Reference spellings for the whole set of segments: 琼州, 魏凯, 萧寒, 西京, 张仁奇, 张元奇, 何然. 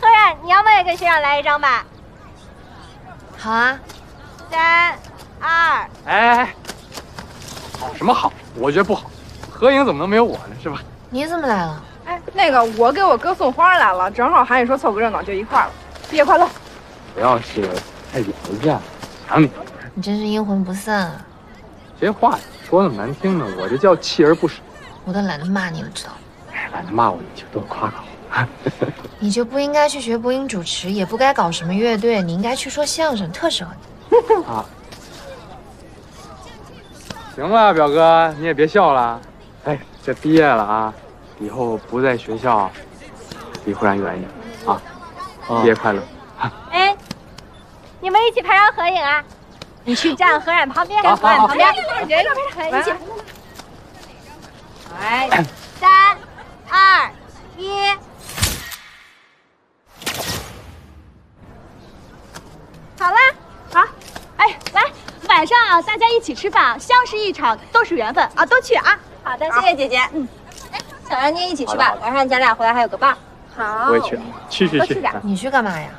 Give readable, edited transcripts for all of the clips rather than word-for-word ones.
科任，你要不也给学长来一张吧？好啊，3、2。哎，好什么好？我觉得不好。合影怎么能没有我呢？是吧？你怎么来了？哎，那个我给我哥送花来了，正好喊你说凑个热闹就一块了。毕业快乐！不要是太矫情，想你。你真是阴魂不散啊！这话说那么难听呢，我这叫锲而不舍。我都懒得骂你了，知道吗？懒得骂我，你就多夸夸我。 你就不应该去学播音主持，也不该搞什么乐队，你应该去说相声，特适合你。啊，行了，表哥，你也别笑了。哎，这毕业了啊，以后不在学校，离忽然远一点啊。毕业快乐！哎，你们一起拍张合影啊！你去站何冉旁边，站何冉旁边，一起。来，3、2、1。 好了，好，哎，来，晚上啊，大家一起吃饭，相识一场都是缘分啊，都去啊。好的，谢谢姐姐。嗯，哎，小杨你一起去吧，晚上咱俩回来还有个伴。好，我也去，去。你去干嘛呀？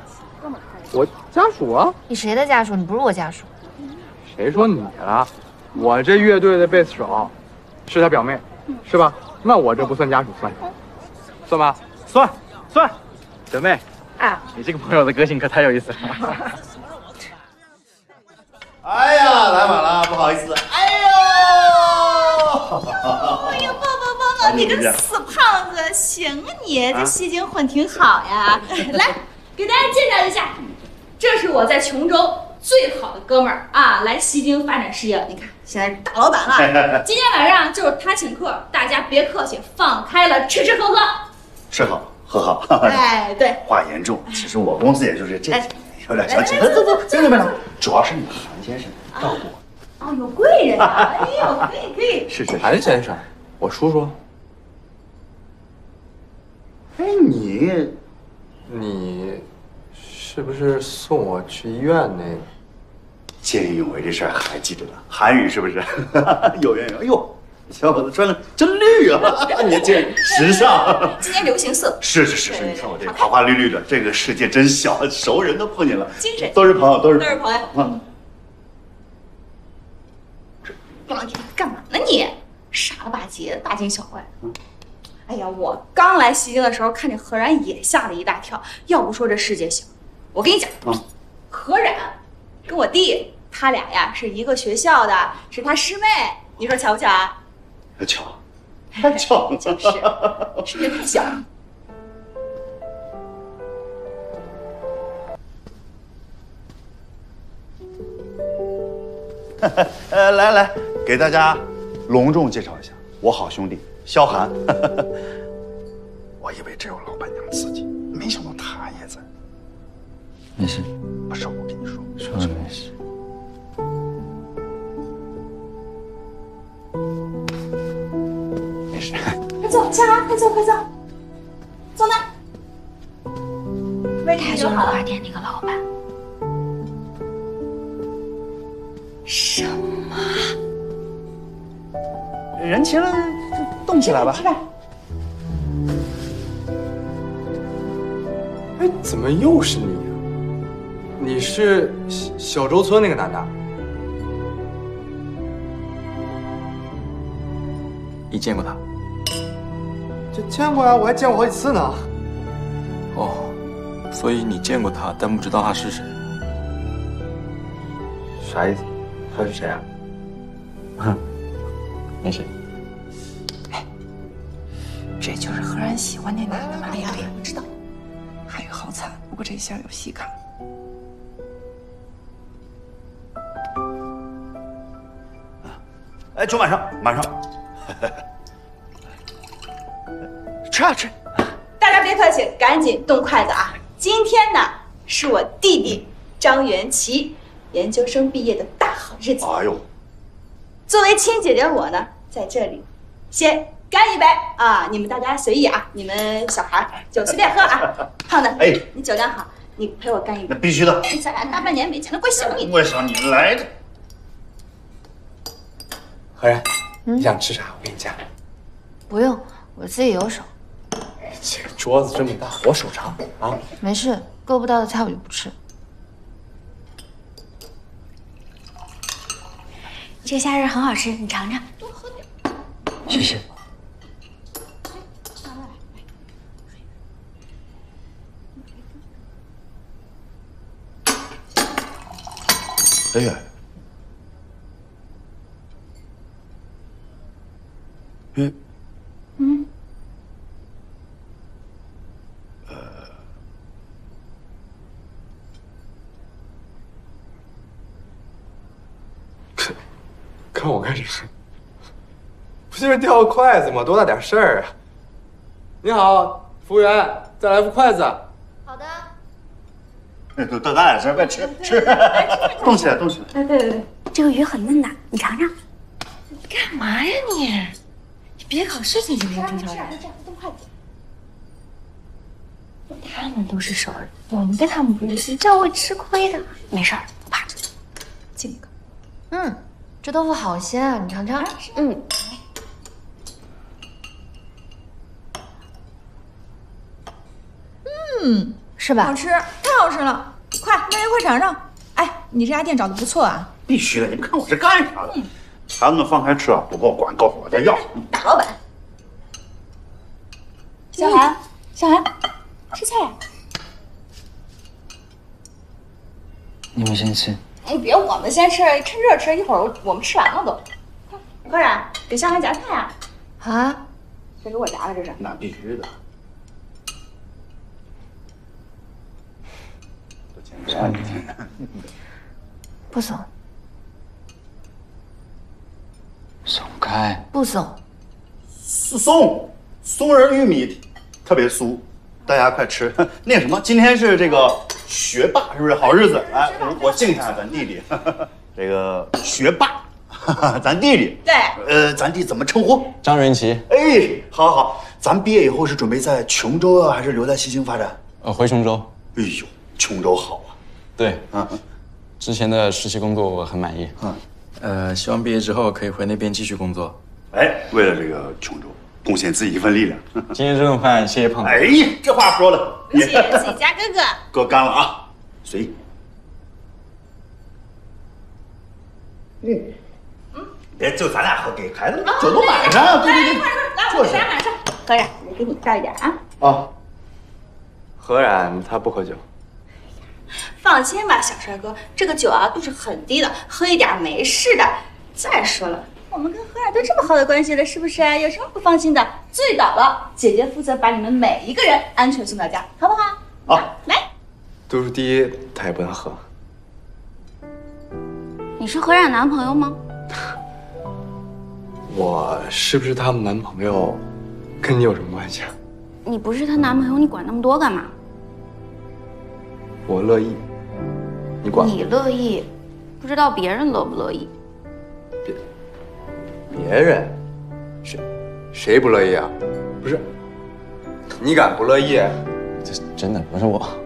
我家属啊。你谁的家属？你不是我家属。谁说你了？我这乐队的贝斯手，是他表妹，是吧？那我这不算家属，算算吧，算。表妹，啊，你这个朋友的个性可太有意思了。 哎呀，来晚了，不好意思。哎呦！哎呦，不，你个死胖子，行啊你，在西京混挺好呀。来，给大家介绍一下，这是我在琼州最好的哥们儿啊，来西京发展事业。你看，现在是大老板了。今天晚上就是他请客，大家别客气，放开了吃吃喝喝。吃好喝好。哎，对。话严重，其实我公司也就是这。 有点小紧，走，主要是你韩先生照顾我。哦，有贵人啊！哎呦，可以。是韩先生，我叔叔。哎，你是不是送我去医院那个？见义勇为这事儿还记得呢？韩语是不是？有缘有。哎呦，小伙子穿的真绿啊！年轻人，时尚。今年流行色。是，你看我这花花绿绿的，这个世界真小，熟人都碰见了，精神都是朋友。嗯，这老爷干嘛呢你？傻了吧唧的，大惊小怪。哎呀，我刚来西京的时候，看见何然也吓了一大跳。要不说这世界小，我跟你讲，何然跟我弟他俩呀是一个学校的，是他师妹。你说巧不巧啊？ 巧，就是是不是太巧？来，给大家隆重介绍一下我好兄弟萧寒。我以为只有老板娘自己，没想到她也在。没事，不是我跟你说，说了没事。 快走，夏涵，快走，走哪？魏凯就是花店那个老板。什么？人齐了，动起来吧。哎，怎么又是你啊？你是小周村那个男的？你见过他？ 见过呀，我还见过好几次呢。哦，所以你见过他，但不知道他是谁。啥意思？他是谁啊？哼，没谁。哎，这就是何然喜欢那男的吗？哎呀，我知道。哎呀，好惨！不过这下有戏看。哎，就马上。吃！大家别客气，赶紧动筷子啊！今天呢，是我弟弟张元奇研究生毕业的大好日子。哎呦！作为亲姐姐我呢，在这里先干一杯啊！你们大家随意啊，你们小孩就随便喝啊。胖子，哎，你酒量好，你陪我干一杯。那必须的！咱俩大半年没见了，怪想你。怪想你来的。何然，你想吃啥？我给你夹。不用，我自己有手。 这桌子这么大，我手长啊。没事，够不到的菜我就不吃。这虾仁很好吃，你尝尝。多喝点。谢谢。哎呀！ 嗯，嗯，看我干什么？不就是掉个筷子吗？多大点事儿啊！你好，服务员，再来副筷子。好的。哎，多大点事儿，快吃吃，动起来，动起来。哎，对对对，这个鱼很嫩的，你尝尝。你干嘛呀你？ 别搞事情，今天中秋节。他们都是熟人，我们跟他们不认识，这样会吃亏的。没事儿，不怕。进一个。嗯，这豆腐好鲜啊，你尝尝。嗯。嗯，是吧？好吃，太好吃了！快，大家快尝尝。哎，你这家店找的不错啊。必须的，你们看我这干啥的？ 孩子们放开吃啊！不够管，告诉我再要。大老板，小韩，小韩，吃菜呀！你们先吃。哎，别，我们先吃，趁热吃，一会儿我们吃完了都。快，何然，给小韩夹菜啊！啊，这给我夹了这是。那必须的。不怂。 松开，不松，松，松仁玉米特别酥，大家快吃。那什么，今天是这个学霸，是不是好日子？哎，我敬一下咱弟弟，这个学霸，咱弟弟。对，咱弟怎么称呼？张仁奇。哎，好，好，好，咱毕业以后是准备在琼州啊，还是留在西京发展？回琼州。哎呦，琼州好啊。对，嗯，之前的实习工作我很满意。嗯。 希望毕业之后可以回那边继续工作。哎，为了这个琼州，贡献自己一份力量。今天这顿饭，谢谢胖子。哎呀，这话说的，谢谢家哥哥。给我干了啊！随意。嗯嗯，别就咱俩喝，给孩子们酒都满上。对对对，来，我给大家满上。何然，我给你倒一点啊。啊，何然他不喝酒。 放心吧，小帅哥，这个酒啊度数很低的，喝一点没事的。再说了，我们跟何然都这么好的关系了，是不是？有什么不放心的？醉倒了，姐姐负责把你们每一个人安全送到家，好不好？好，来。度数低，他也不能喝。你是何然男朋友吗？我是不是他们男朋友，跟你有什么关系啊？你不是他男朋友，你管那么多干嘛？ 我乐意，你管你乐意，不知道别人乐不乐意。别人，谁不乐意啊？不是，你敢不乐意？这真的不是我。